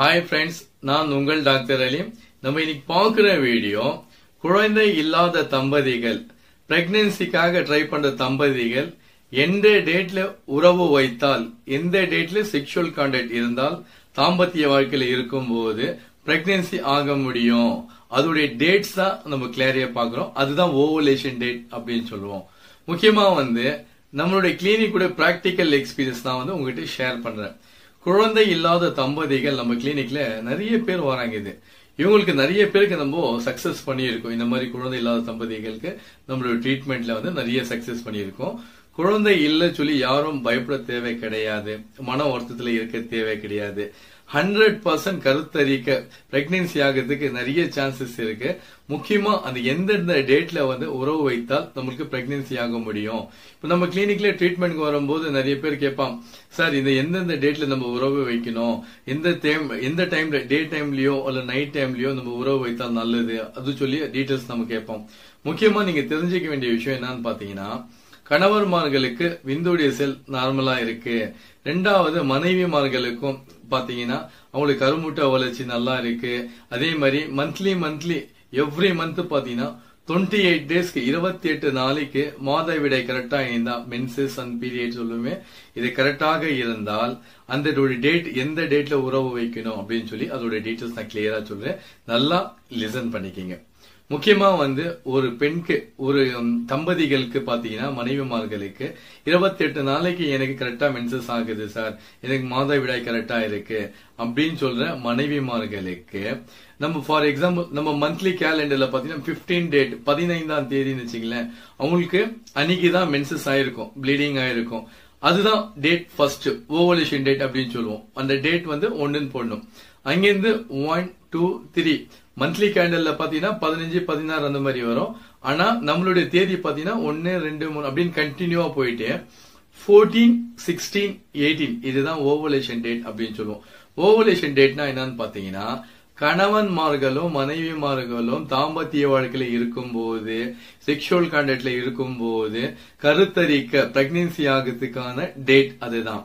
Hi friends, நான் உங்கள் doctor அலீம். நம்ம இன்னைக்கு பார்க்குற வீடியோ குழந்தை இல்லாத தம்பதிகள், பிரெக்னன்சிக்காக ட்ரை பண்ற தம்பதிகள் எந்த டேட்ல உறவு வைத்தால், எந்த டேட்ல செக்சுவல் கான்டாக்ட் இருந்தால் தாம்பத்திய வாழ்க்கையில இருக்கும்போது பிரெக்னன்சி ஆக முடியும். அதோட டேட்ஸ் தான் நம்ம கிளியரா பார்க்குறோம். அதுதான் ஓவலேஷன் டேட் அப்படினு சொல்லுவோம். முக்கியமா நம்மளுடைய கிளினிக் கூட பிராக்டிகல் எக்ஸ்பீரியன்ஸ் நான் உங்ககிட்ட ஷேர் பண்றேன். குழந்தை இல்லாத தம்பதிகள் நம்ம கிளினிக்ல நிறைய பேர் வராங்க. இது இவங்களுக்கு நிறைய பேருக்கு நம்ம சக்சஸ் பண்ணியிருக்கோம். இந்த மாதிரி குழந்தை இல்லாத தம்பதிகளுக்கு நம்மளோட ட்ரீட்மெண்ட்ல நிறைய சக்சஸ் பண்ணியிருக்கோம். குழந்தை இல்ல சொல்லி யாரும் பயப்பட தேவை கிடையாது, மன வருத்தத்துல இருக்க தேவை கிடையாது. 100% கருத்தரிக்க பிரெக்னன்சி ஆகிறதுக்கு நிறைய சான்சஸ் இருக்கு. முக்கியமா அந்த எந்தெந்த டேட்ல உறவு வைத்தால் நம்மளுக்கு பிரெக்னன்சி ஆக முடியும். இப்ப நம்ம கிளினிக்ல ட்ரீட்மெண்ட் வரும்போது நிறைய பேர் கேட்பான், சார் இந்த எந்தெந்த டேட்ல நம்ம உறவு வைக்கணும், எந்த டைம்ல, டே டைம்லயோ அல்ல நைட் டைம்லயோ நம்ம உறவு வைத்தால் நல்லது, அது சொல்லி டீட்டெயில்ஸ் நம்ம கேட்போம். முக்கியமா நீங்க தெரிஞ்சுக்க வேண்டிய விஷயம் என்னன்னு பாத்தீங்கன்னா, கணவர்மார்களுக்கு விந்துடைய செல் நார்மலா இருக்கு. ரெண்டாவது மனைவிமார்களுக்கும் பாத்தீங்கன்னா அவங்களுக்கு கருமுட்டை வளர்ச்சி நல்லா இருக்கு. அதே மாதிரி மந்த்லி எவ்ரி மந்த் பாத்தீங்கன்னா 28 டேஸ்க்கு 28 நாளைக்கு மாதவிடை கரெக்டா இருந்தா, மென்சஸ் அண்ட் பீரியட் சொல்லுமே, இது கரெக்டாக இருந்தால் அந்த டேட் எந்த டேட்ல உறவு வைக்கணும் அப்படின்னு சொல்லி அதோட டீட்டெயில்ஸ் நான் கிளியரா சொல்றேன். நல்லா லிசன் பண்ணிக்கங்க. முக்கியமா ஒரு பெண்ணுக்கு, ஒரு தம்பதிகளுக்கு பாத்தீங்கன்னா மனைவிமார்களுக்கு 28 நாளைக்கு எனக்கு கரெக்டா மென்சஸ் ஆகுது சார், எனக்கு மாதவிடாய் கரெக்டா இருக்கு அப்படின்னு சொல்ற மனைவிமார்களுக்கு நம்ம ஃபார் எக்ஸாம்பிள் நம்ம மந்த்லி கேலண்டர்ல பாத்தீங்கன்னா 15 டேட் 15ஆம் தேதினு வச்சுங்களேன், அவங்களுக்கு அன்னைக்குதான் மென்சஸ் ஆயிருக்கும், ப்ளீடிங் ஆயிருக்கும். அதுதான் டேட் ஃபர்ஸ்ட், ஓவலேஷன் டேட் அப்படின்னு சொல்லுவோம். அந்த டேட் 1ன்னு போடணும். அங்கிருந்து 1 2 3 மந்த்லி கேலண்டர்ல பாத்தீங்கன்னா 15 16 அந்த மாதிரி வரும். ஆனா நம்மளுடைய தேதி பாத்தீங்கன்னா 1 2 3 அப்படின்னு கண்டினியூவா போயிட்டு 14 16 18 இதுதான் ஓவலேஷன் டேட் அப்படின்னு சொல்லுவோம். ஓவலேஷன் டேட்னா என்னன்னு பாத்தீங்கன்னா, கணவன்மார்களும் மனைவிமார்களும் தாம்பத்திய வாழ்க்கையில இருக்கும்போது, செக்ஷுவல் கான்டாக்ட்ல இருக்கும்போது கருத்தரிக்க பிரெக்னன்சி ஆகிறதுக்கான டேட் அதுதான்.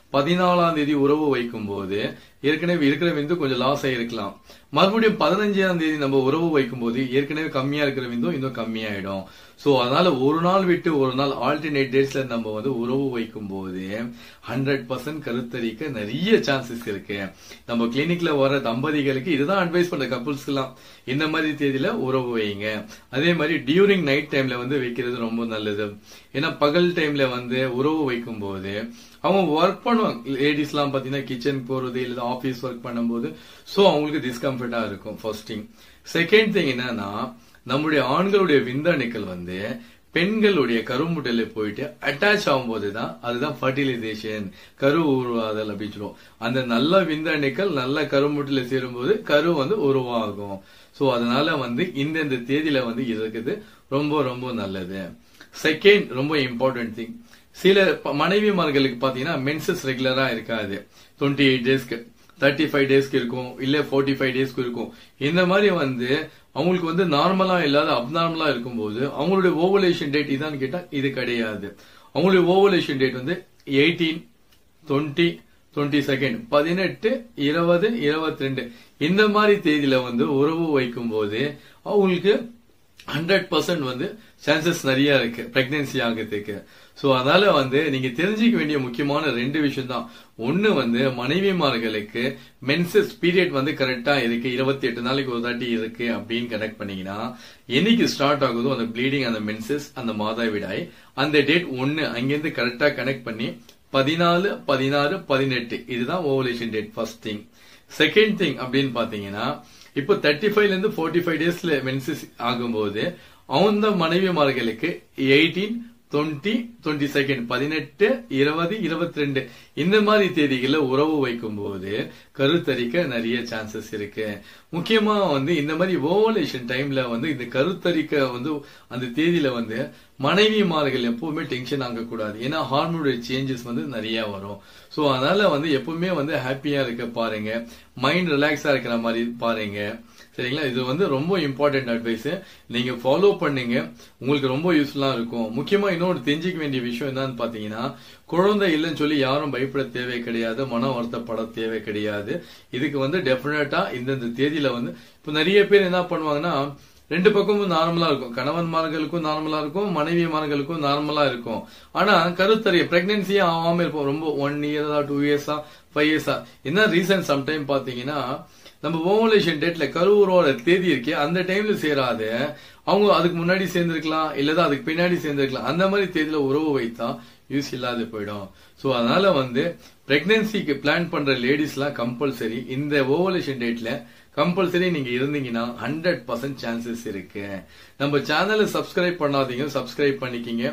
14ஆம் தேதி உறவு வைக்கும் போது ஏற்கனவே இருக்கிற விந்து கொஞ்சம் லாஸ் ஆயிருக்கலாம். மறுபடியும் 15ஆம் தேதி நம்ம உறவு வைக்கும் போது ஏற்கனவே கம்மியா இருக்கிற விந்தும் இன்னும் கம்மியாயிடும். சோ அதனால ஒரு நாள் விட்டு ஒரு நாள் ஆல்டர்னேட் டேட்ஸ்ல நம்ம உறவு வைக்கும் போது 100% கருத்தரிக்க நிறைய சான்சஸ் இருக்கு. நம்ம கிளினிக்ல வர தம்பதிகளுக்கு இதுதான் அட்வைஸ் பண்ற கப்புள்ஸ்க்கு எல்லாம், இந்த மாதிரி தேதியில உறவு வைங்க. அதே மாதிரி டியூரிங் நைட் டைம்ல வைக்கிறது ரொம்ப நல்லது. ஏன்னா பகல் டைம்ல உறவு வைக்கும் போது அவங்க ஒர்க் பண்ணுவாங்க. லேடிஸ் எல்லாம் பாத்தீங்கன்னா கிச்சன் போறது இல்ல ஆபீஸ் ஒர்க் பண்ணும் போது சோ அவங்களுக்கு டிஸ்கம்ஃபர்டா இருக்கும். First thing. செகண்ட் திங் என்னன்னா, நம்மளுடைய ஆண்களுடைய விந்தணுக்கள் பெண்களுடைய கருமுட்டையில போயிட்டு அட்டாச் ஆகும் போதுதான், அதுதான் ஃபர்டிலைசேஷன், கரு உருவாதல் அப்படின்னு சொல்லுவோம். அந்த நல்ல விந்தணுக்கள் நல்ல கருமுட்டையில சேரும் போது கரு உருவாகும். சோ அதனால இந்த தேதியில இருக்குது ரொம்ப ரொம்ப நல்லது. செகண்ட் ரொம்ப இம்பார்ட்டன்ட் திங், சில மனைவிமார்களுக்கு பாத்தீங்கன்னா மென்சஸ் ரெகுலரா இருக்காது. 28 டேஸ்க்கு 35 டேஸ்க்கு இருக்கும், இல்ல 45 டேஸ்க்கு இருக்கும். இந்த மாதிரி அவங்களுக்கு நார்மலா இல்லாத அப்நார்மலா இருக்கும்போது அவங்களுடைய ஓவலேஷன் டேட் இதான்னு கேட்டா இது கிடையாது. அவங்களுடைய ஓவலேஷன் டேட் 18 20 22 18 20 22 இந்த மாதிரி தேதியில உறவு வைக்கும் போது அவங்களுக்கு 100% சான்சஸ் நிறைய இருக்கு பிரெக்னன்சி ஆகிறதுக்கு. சோ அதனால நீங்க தெரிஞ்சுக்க வேண்டிய முக்கியமான 2 விஷயம் தான். ஒண்ணு மனைவிமார்களுக்கு மென்சஸ் பீரியட் கரெக்டா இருக்கு, 28 நாளைக்கு ஒரு தாட்டி இருக்கு அப்படின்னு கனெக்ட் பண்ணீங்கன்னா என்னைக்கு ஸ்டார்ட் ஆகுதோ அந்த ப்ளீடிங், அந்த மென்சஸ், அந்த மாதவிடாய், அந்த டேட் 1 அங்கிருந்து கரெக்டா கனெக்ட் பண்ணி 14 16 18 இதுதான் ovulation date. First thing. Second thing அப்படின்னு பாத்தீங்கன்னா, இப்போ 35லேருந்து 45 டேஸ்ல மென்சஸ் ஆகும்போது அந்த மனைவிமார்களுக்கு 18 22nd, 18, 20, 22 இந்த மாதிரி தேதிகள உறவு வைக்கும்போது கருத்தரிக்க நிறைய chances இருக்கு. முக்கியமா வந்து இந்த மாதிரி ovulation டைம்ல வந்து இந்த கருத்தரிக்க வந்து அந்த தேதியில வந்து மனைவிமார்கள் எப்பவுமே டென்ஷன் ஆக கூடாது. ஏனா ஹார்மோனல் चेंजेस வந்து நிறைய வரும். சோ அதனால வந்து எப்பவுமே வந்து ஹாப்பியா இருக்க பாருங்க. மைண்ட் ரிலாக்ஸா இருக்கிற மாதிரி பாருங்க. சரிங்களா? இது வந்து ரொம்ப இம்பார்ட்டன்ட் அட்வைஸ். நீங்க ஃபாலோ பண்ணுங்க. உங்களுக்கு ரொம்ப யூஸ்ஃபுல்லா இருக்கும். முக்கியமா இன்னொரு தெரிஞ்சிக்க வேண்டிய விஷயம் என்னன்னு பாத்தீங்கன்னா குழந்தை இல்லன்னு சொல்லி யாரும் பயப்பட தேவை கிடையாது, மன வருத்தப்பட தேவை கிடையாது. இதுக்கு வந்து டெஃபினட்டா இந்த தேதியில வந்து இப்ப நிறைய பேர் என்ன பண்ணுவாங்கன்னா ரெண்டு பக்கமும் நார்மலா இருக்கும், கணவன்மார்களுக்கும் நார்மலா இருக்கும், மனைவிமார்களுக்கும் நார்மலா இருக்கும். ஆனா கருத்தரிய பிரெக்னன்சியா ஆகாம இருப்போம். ரொம்ப 1 year, 2 years, 5 years என்ன ரீசன் சம்டைம் பாத்தீங்கன்னா நம்ம ஓவலேஷன் டேட்ல கருவுரோட தேதி இருக்கே அந்த டைம்ல சேராது. அவங்க அதுக்கு முன்னாடி சேர்ந்திருக்கலாம், இல்லதான் அதுக்கு பின்னாடி சேர்ந்திருக்கலாம். அந்த மாதிரி தேதியில உறவு வைத்தா யூஸ் இல்லாத போயிடும். சோ அதனால வந்து பிரெக்னன்சிக்கு பிளான் பண்ற லேடிஸ் எல்லாம் கம்பல்சரி இந்த ஓவலேஷன் டேட்ல கம்பல்சரி நீங்க இருந்தீங்கன்னா 100% சான்சஸ் இருக்கு. நம்ம சேனலை சப்ஸ்கிரைப் பண்ணாதீங்க, சப்ஸ்கிரைப் பண்ணிக்கிங்க.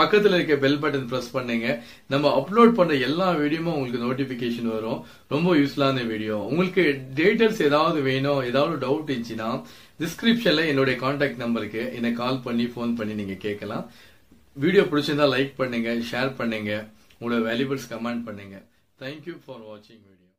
பக்கத்துல இருக்க பெல் பட்டன் பிரஸ் பண்ணுங்க. நம்ம அப்லோட் பண்ற எல்லா வீடியோமும் உங்களுக்கு நோட்டிபிகேஷன் வரும். ரொம்ப யூஸ்ஃபுல்லான வீடியோ. உங்களுக்கு டீடைல்ஸ் ஏதாவது வேணும், ஏதாவது டவுட் இருந்துச்சுன்னா டிஸ்கிரிப்ஷன்ல என்னோட கான்டாக்ட் நம்பருக்கு என்ன கால் பண்ணி ஃபோன் பண்ணி நீங்க கேட்கலாம். வீடியோ பிடிச்சிருந்தா லைக் பண்ணுங்க, ஷேர் பண்ணுங்க, உங்களோட வேல்யூபிள்ஸ் கமெண்ட் பண்ணுங்க. Thank you for watching video.